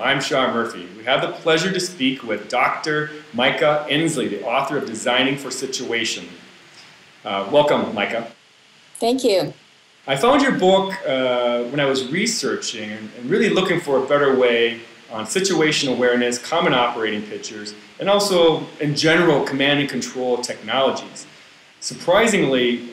I'm Sean Murphy. We have the pleasure to speak with Dr. Mica Endsley, the author of Designing for Situation. Welcome, Mica. Thank you. I found your book when I was researching and really looking for a better way on situational awareness, common operating pictures, and also, in general, command and control technologies. Surprisingly,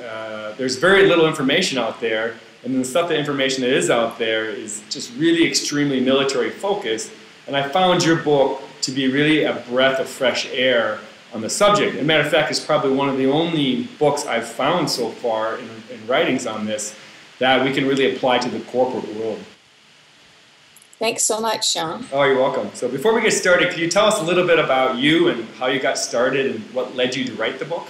there's very little information out there, and the information that is out there is just really extremely military-focused, and I found your book to be really a breath of fresh air on the subject. As a matter of fact, it's probably one of the only books I've found so far in writings on this that we can really apply to the corporate world. Thanks so much, Sean. Oh, you're welcome. So before we get started, can you tell us a little bit about you and how you got started and what led you to write the book?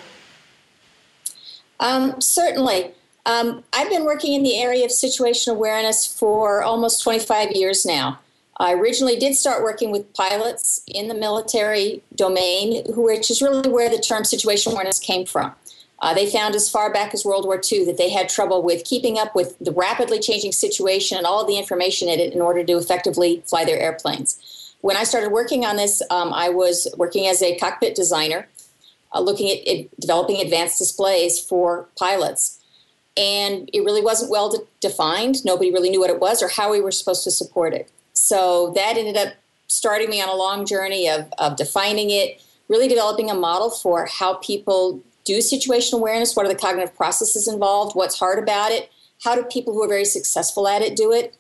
Certainly. I've been working in the area of situational awareness for almost 25 years now. I originally did start working with pilots in the military domain, which is really where the term situational awareness came from. They found as far back as World War II that they had trouble with keeping up with the rapidly changing situation and all the information in it in order to effectively fly their airplanes. When I started working on this, I was working as a cockpit designer, looking at developing advanced displays for pilots. And it really wasn't well defined. Nobody really knew what it was or how we were supposed to support it. So that ended up starting me on a long journey of defining it, really developing a model for how people do situational awareness, what are the cognitive processes involved, what's hard about it, how do people who are very successful at it do it,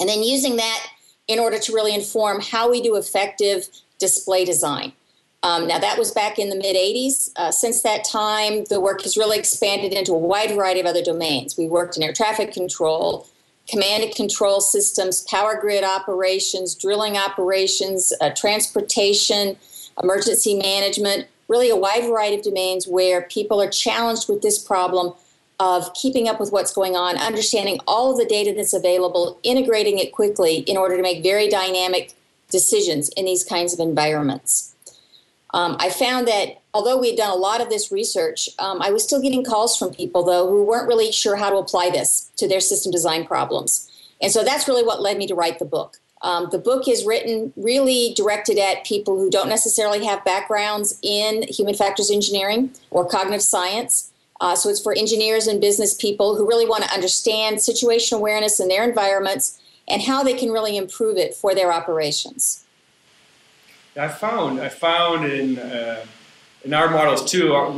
and then using that in order to really inform how we do effective display design. Now, that was back in the mid-'80s. Since that time, the work has really expanded into a wide variety of other domains. We worked in air traffic control, command and control systems, power grid operations, drilling operations, transportation, emergency management, really a wide variety of domains where people are challenged with this problem of keeping up with what's going on, understanding all of the data that's available, integrating it quickly in order to make very dynamic decisions in these kinds of environments. I found that although we had done a lot of this research, I was still getting calls from people, though, who weren't really sure how to apply this to their system design problems. And so that's really what led me to write the book. The book is written really directed at people who don't necessarily have backgrounds in human factors engineering or cognitive science. So it's for engineers and business people who really want to understand situational awareness in their environments and how they can really improve it for their operations. I found in our models too, our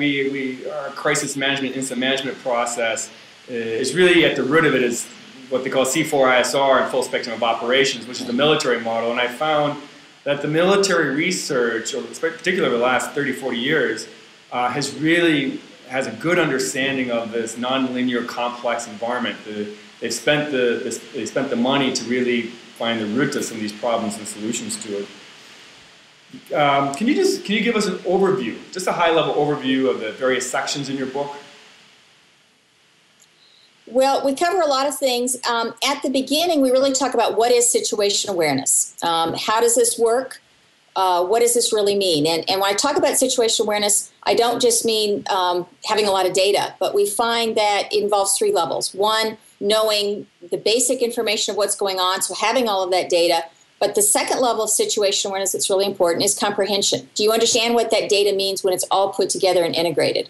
crisis management, incident management process is really at the root of it is what they call C4ISR and full spectrum of operations, which is the military model. And I found that the military research, or particularly the last 30, 40 years, has a good understanding of this nonlinear, complex environment. They've spent the money to really find the root of some of these problems and solutions to it. Can you give us an overview, just a high-level overview of the various sections in your book? Well, we cover a lot of things. At the beginning, we really talk about what is situational awareness. How does this work? What does this really mean? And when I talk about situational awareness, I don't just mean having a lot of data, but we find that it involves three levels. One, knowing the basic information of what's going on, so having all of that data. But the second level of situational awareness that's really important is comprehension. Do you understand what that data means when it's all put together and integrated?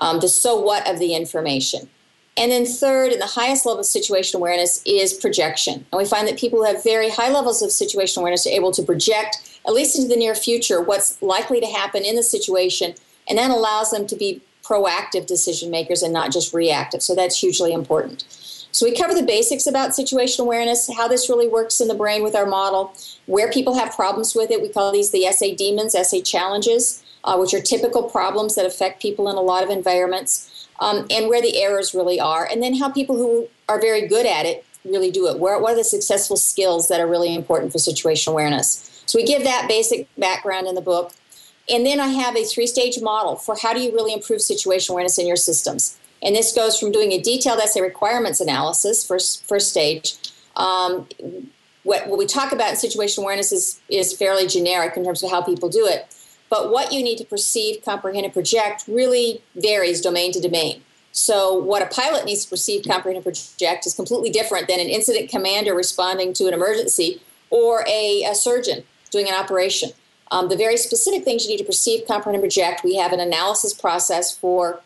The so what of the information. And then third, and the highest level of situational awareness is projection. And we find that people who have very high levels of situational awareness are able to project, at least into the near future, what's likely to happen in the situation, and that allows them to be proactive decision makers and not just reactive. So that's hugely important. So we cover the basics about situational awareness, how this really works in the brain with our model, where people have problems with it. We call these the SA demons, SA challenges, which are typical problems that affect people in a lot of environments, and where the errors really are, and then how people who are very good at it really do it. What are the successful skills that are really important for situational awareness? So we give that basic background in the book. And then I have a three-stage model for how do you really improve situational awareness in your systems. And this goes from doing a detailed essay requirements analysis, first stage. What we talk about in situational awareness is fairly generic in terms of how people do it. But what you need to perceive, comprehend, and project really varies domain to domain. So what a pilot needs to perceive, comprehend, and project is completely different than an incident commander responding to an emergency or a surgeon doing an operation. The very specific things you need to perceive, comprehend, and project, we have an analysis process for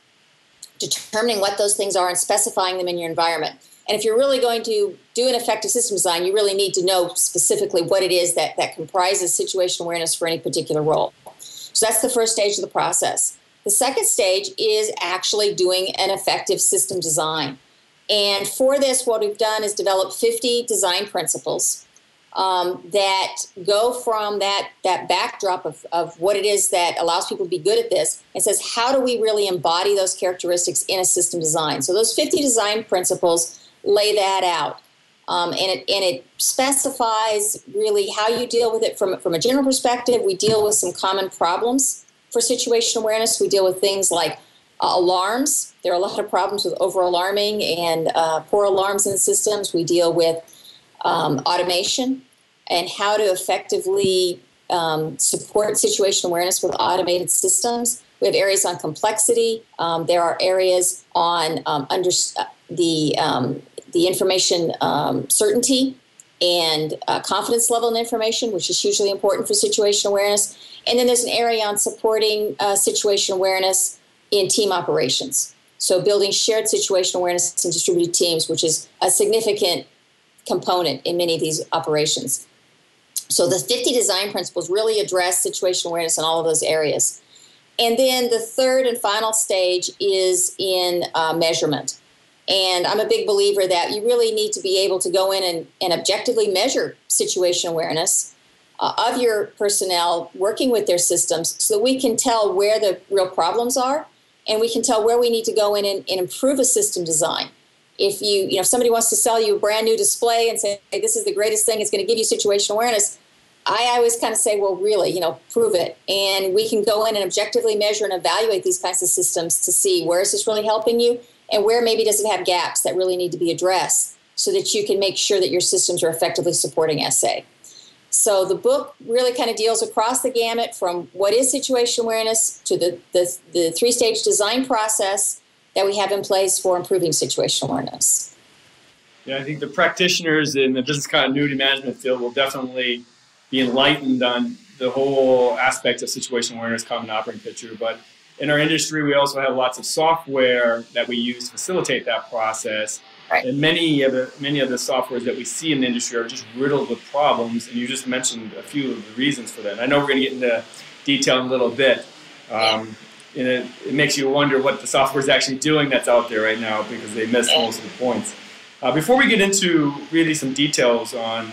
determining what those things are and specifying them in your environment. And if you're really going to do an effective system design, you really need to know specifically what it is that comprises situational awareness for any particular role. So that's the first stage of the process. The second stage is actually doing an effective system design. And for this, what we've done is develop 50 design principles that go from that backdrop of what it is that allows people to be good at this, and says, how do we really embody those characteristics in a system design? So those 50 design principles lay that out. And it specifies really how you deal with it from a general perspective. We deal with some common problems for situational awareness. We deal with things like alarms. There are a lot of problems with over-alarming and poor alarms in systems. We deal with automation and how to effectively support situational awareness with automated systems. We have areas on complexity. There are areas on the information certainty and confidence level in information, which is hugely important for situational awareness. And then there's an area on supporting situational awareness in team operations. So building shared situational awareness in distributed teams, which is a significant component in many of these operations. So the 50 design principles really address situational awareness in all of those areas. And then the third and final stage is in measurement. And I'm a big believer that you really need to be able to go in and objectively measure situational awareness of your personnel working with their systems, so that we can tell where the real problems are, and we can tell where we need to go in and improve a system design. If if somebody wants to sell you a brand new display and say, hey, this is the greatest thing, it's going to give you situational awareness, I always kind of say, well, really, prove it. And we can go in and objectively measure and evaluate these kinds of systems to see where is this really helping you and where maybe does it have gaps that really need to be addressed, so that you can make sure that your systems are effectively supporting SA. So the book really kind of deals across the gamut from what is situational awareness to the three-stage design process that we have in place for improving situational awareness. Yeah, I think the practitioners in the business continuity management field will definitely be enlightened on the whole aspect of situational awareness, common operating picture. But in our industry, we also have lots of software that we use to facilitate that process. Right. And many of the softwares that we see in the industry are just riddled with problems. And you just mentioned a few of the reasons for that. And I know we're going to get into detail in a little bit. And it makes you wonder what the software is actually doing that's out there right now, because they miss most of the points. Before we get into really some details on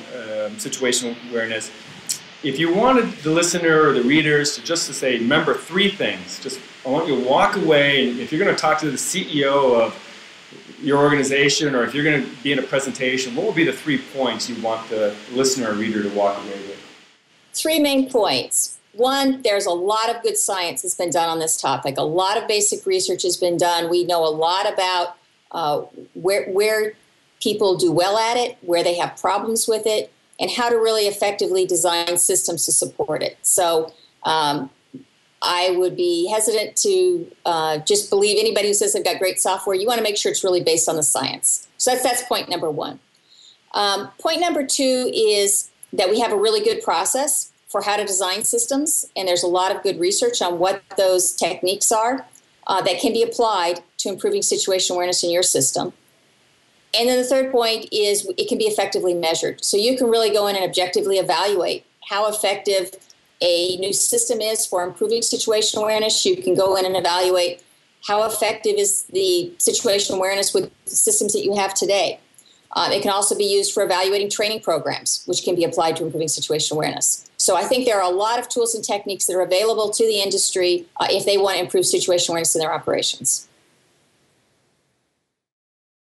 situational awareness, if you wanted the listener or the readers to remember three things, I want you to walk away, and if you're going to talk to the CEO of your organization, or if you're going to be in a presentation, what would be the 3 points you want the listener or reader to walk away with? 3 main points. One, there's a lot of good science that's been done on this topic. A lot of basic research has been done. We know a lot about where people do well at it, where they have problems with it, and how to really effectively design systems to support it. So I would be hesitant to just believe anybody who says they've got great software. You want to make sure it's really based on the science. So that's point number 1. Point number 2 is that we have a really good process for how to design systems, and there's a lot of good research on what those techniques are that can be applied to improving situational awareness in your system. And then the third point is it can be effectively measured. So you can really go in and objectively evaluate how effective a new system is for improving situational awareness. You can go in and evaluate how effective is the situational awareness with the systems that you have today. It can also be used for evaluating training programs, which can be applied to improving situational awareness. So I think there are a lot of tools and techniques that are available to the industry if they want to improve situational awareness in their operations.